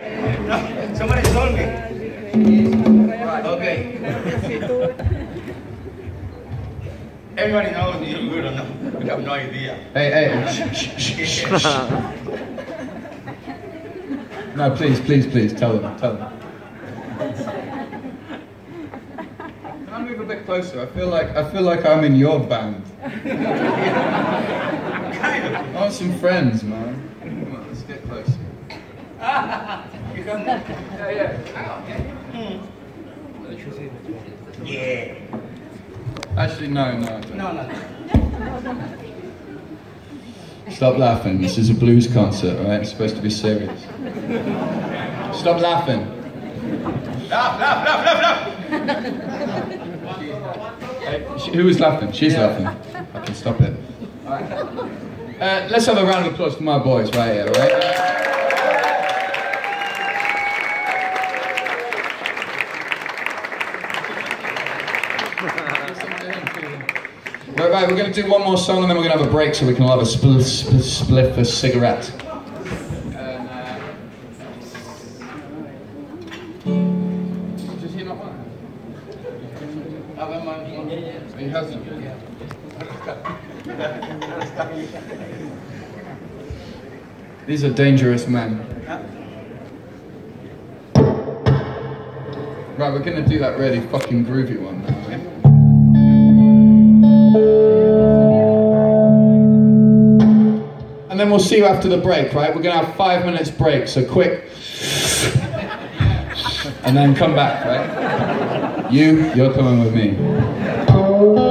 No, somebody told me. Okay. Everybody knows you good or not. We have no idea. Hey, hey. No, please, please, please, tell them. Can I move a bit closer? I feel like I'm in your band. Kind of. I want some friends, man. Come on, let's get closer. You come there? Yeah. Yeah. Actually, no. Stop laughing. This is a blues concert, right? It's supposed to be serious. Stop laughing. Laugh. Hey, who was laughing? She's laughing. I can stop it. All right. Let's have a round of applause for my boys right here, all right? Right, we're going to do one more song and then we're going to have a break so we can all have a spliff a cigarette. Does he not want it? Have a mind? He hasn't. These are dangerous men. Right, we're going to do that really fucking groovy one now. And then we'll see you after the break, right? We're going to have 5 minutes break, so quick. And then come back, right? You're coming with me.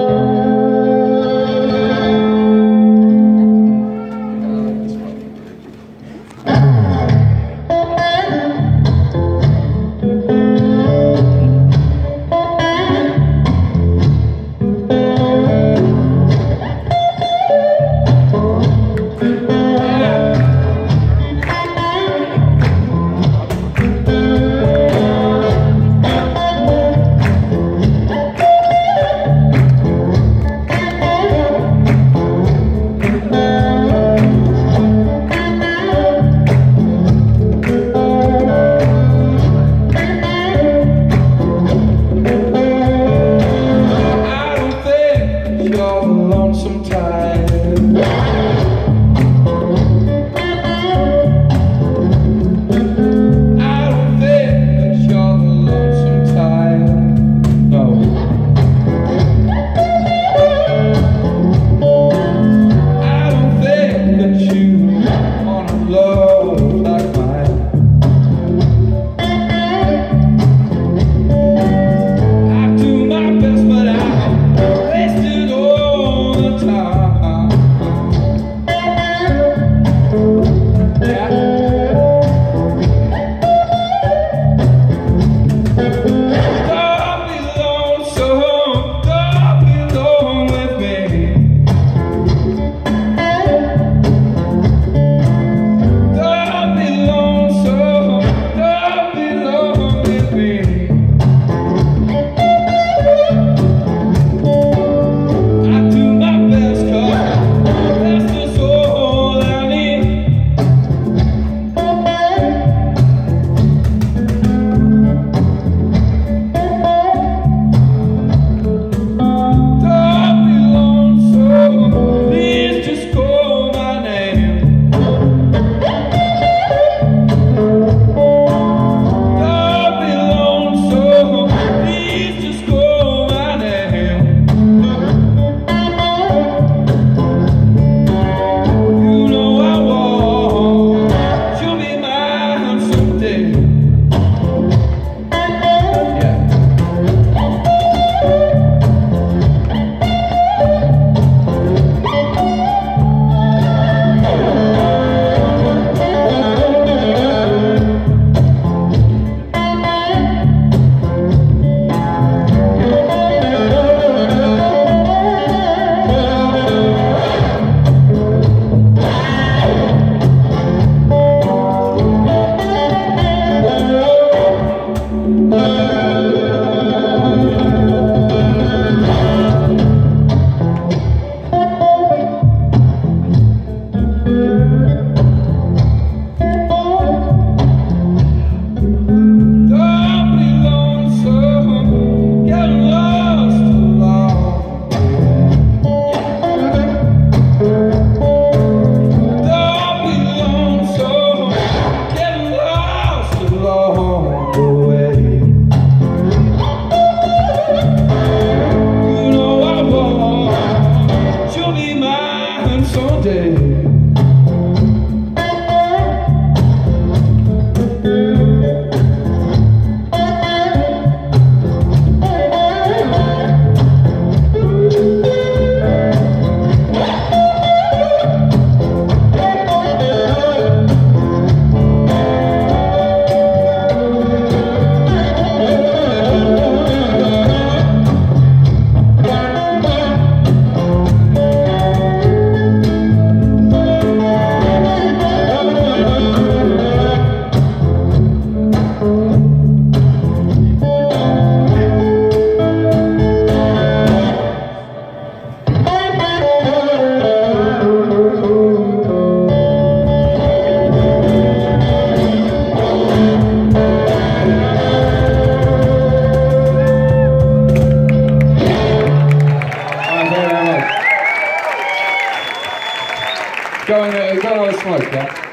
Go and go away, smoke that.